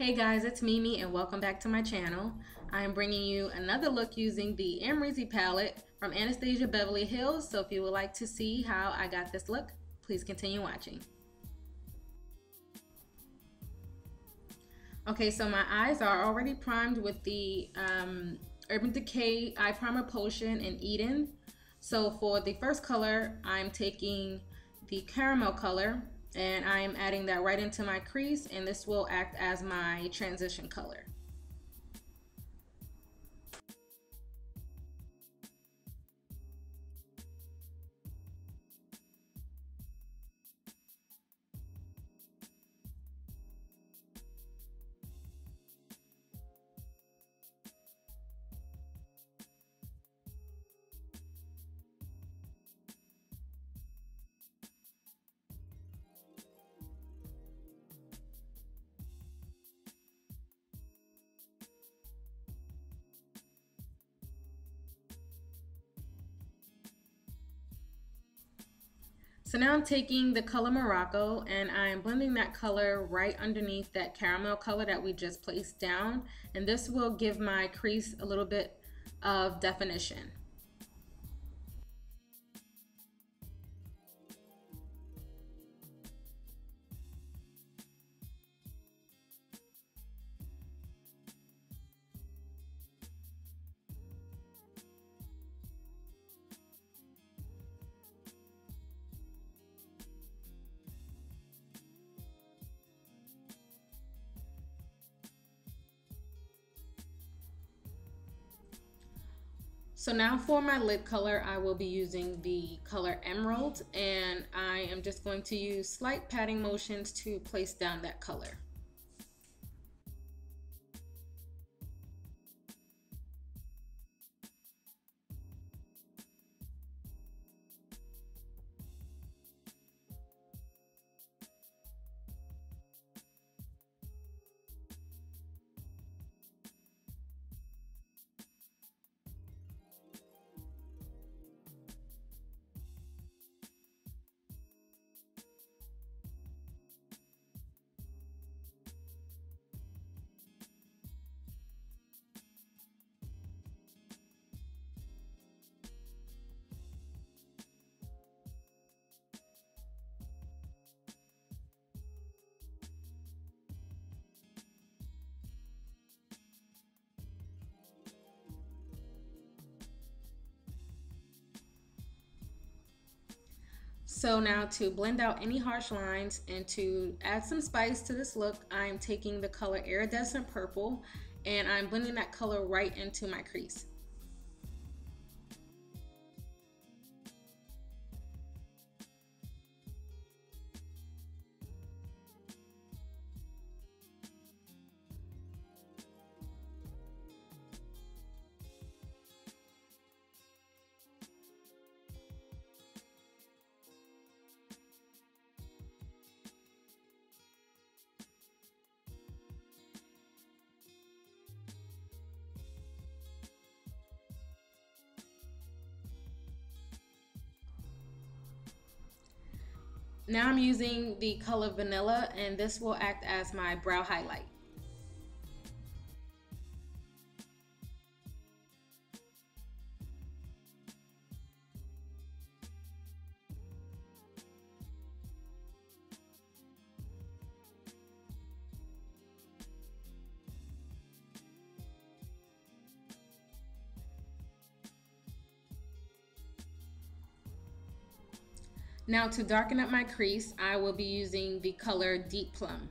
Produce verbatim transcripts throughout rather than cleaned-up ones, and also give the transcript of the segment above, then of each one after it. Hey guys, it's Mimi and welcome back to my channel. I am bringing you another look using the Amrezy palette from Anastasia Beverly Hills, so if you would like to see how I got this look, please continue watching. Okay, so my eyes are already primed with the um, Urban Decay Eye Primer Potion in Eden. So for the first color, I'm taking the caramel color, and I am adding that right into my crease, and this will act as my transition color. So now I'm taking the color Morocco and I'm blending that color right underneath that caramel color that we just placed down, and this will give my crease a little bit of definition. So now for my lip color, I will be using the color Emerald, and I am just going to use slight patting motions to place down that color. So now to blend out any harsh lines and to add some spice to this look, I'm taking the color Iridescent Purple and I'm blending that color right into my crease. Now I'm using the color Vanilla, and this will act as my brow highlight. Now to darken up my crease, I will be using the color Deep Plum.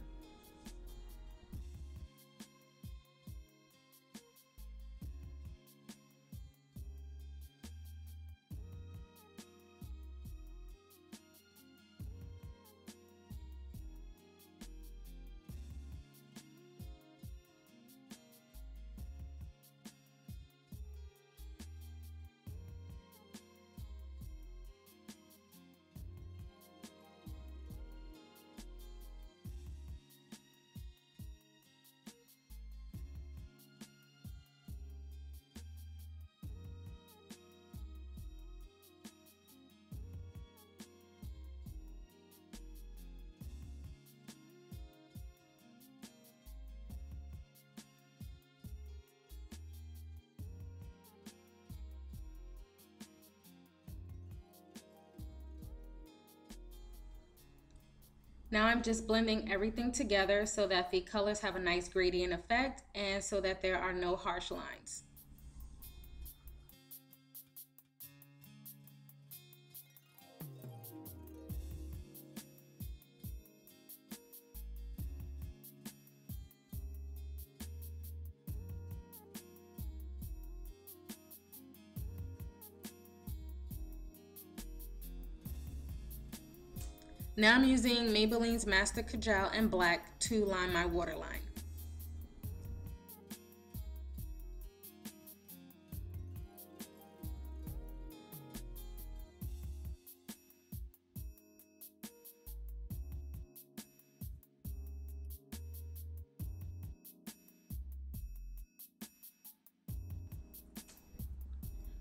Now I'm just blending everything together so that the colors have a nice gradient effect and so that there are no harsh lines. Now I'm using Maybelline's Master Kajal in black to line my waterline.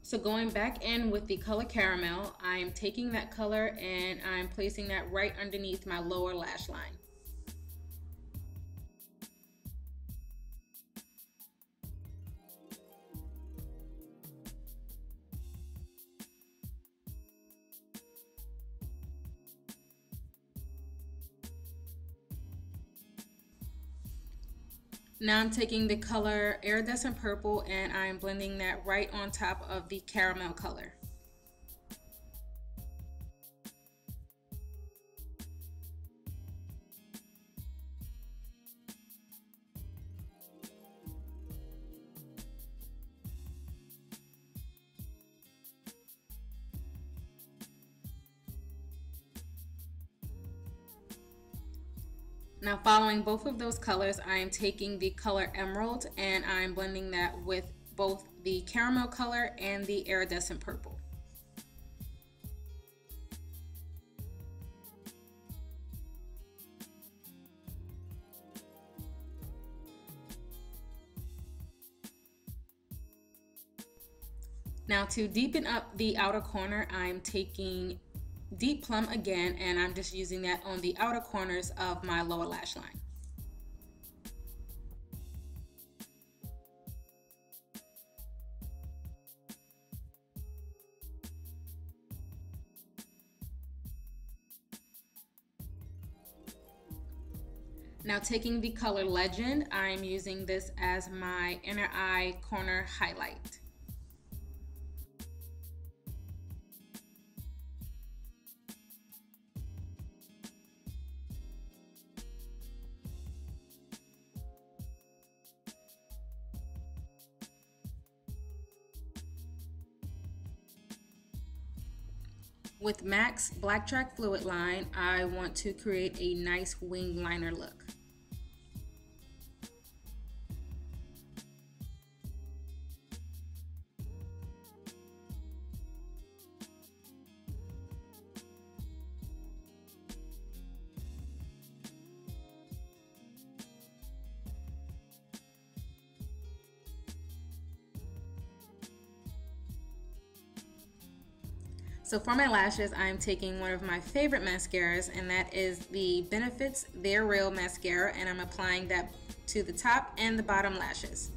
So going back in with the color Caramel, I'm taking that color and I'm placing that right underneath my lower lash line. Now I'm taking the color Iridescent Purple and I'm blending that right on top of the Caramel color. Now following both of those colors, I am taking the color Emerald and I'm blending that with both the Caramel color and the Iridescent Purple. Now to deepen up the outer corner, I'm taking Deep Plum again, and I'm just using that on the outer corners of my lower lash line. Now taking the color Legend, I'm using this as my inner eye corner highlight. With M A C's Black Track Fluid line, I want to create a nice wing liner look. So for my lashes, I'm taking one of my favorite mascaras, and that is the Benefits They're Real Mascara, and I'm applying that to the top and the bottom lashes.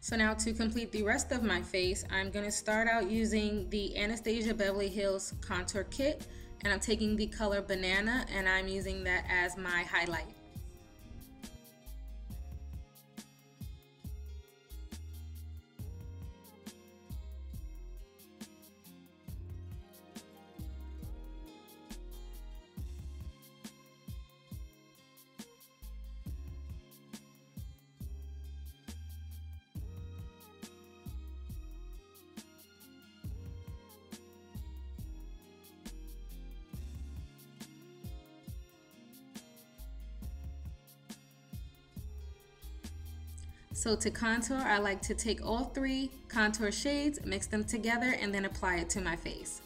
So now to complete the rest of my face, I'm going to start out using the Anastasia Beverly Hills Contour Kit, and I'm taking the color Banana and I'm using that as my highlight. So to contour, I like to take all three contour shades, mix them together, and then apply it to my face.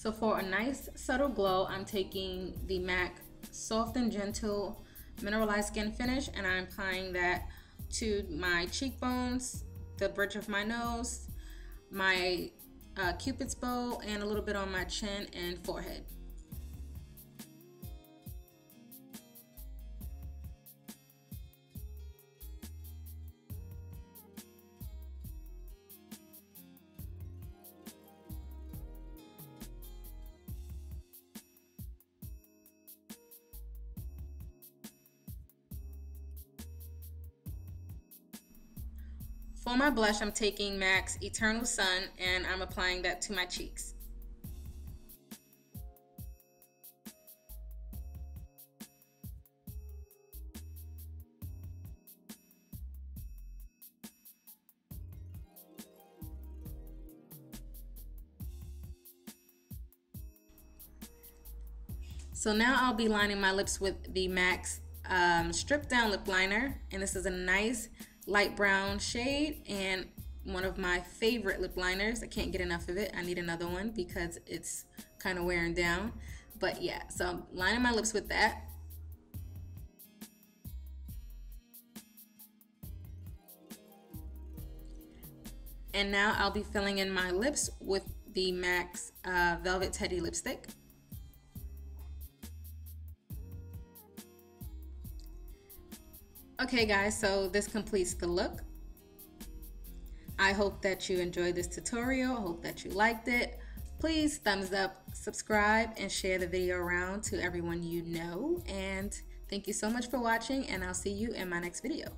So for a nice subtle glow, I'm taking the MAC Soft and Gentle Mineralized Skin Finish, and I'm applying that to my cheekbones, the bridge of my nose, my uh, cupid's bow, and a little bit on my chin and forehead. For my blush, I'm taking MAC's Eternal Sun, and I'm applying that to my cheeks. So now I'll be lining my lips with the MAC's um, Strip Down Lip Liner, and this is a nice light brown shade and one of my favorite lip liners. I can't get enough of it. I need another one because it's kind of wearing down, but yeah, so I'm lining my lips with that. And now I'll be filling in my lips with the MAC's uh, Velvet Teddy Lipstick. Okay guys, so this completes the look. I hope that you enjoyed this tutorial. I hope that you liked it. Please thumbs up, subscribe, and share the video around to everyone you know. And thank you so much for watching, and I'll see you in my next video.